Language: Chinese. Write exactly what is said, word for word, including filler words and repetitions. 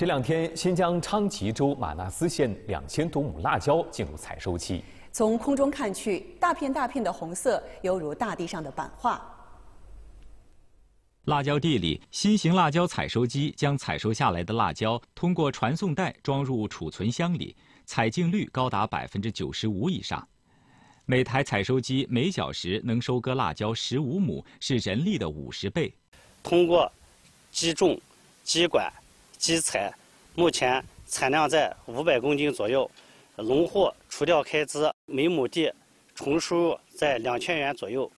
这两天，新疆昌吉州玛纳斯县两千多亩辣椒进入采收期。从空中看去，大片大片的红色，犹如大地上的版画。辣椒地里，新型辣椒采收机将采收下来的辣椒通过传送带装入储存箱里，采净率高达百分之九十五以上。每台采收机每小时能收割辣椒十五亩，是人力的五十倍。通过机种、机管、机采，目前产量在五百公斤左右，农户除掉开支，每亩地纯收入在两千元左右。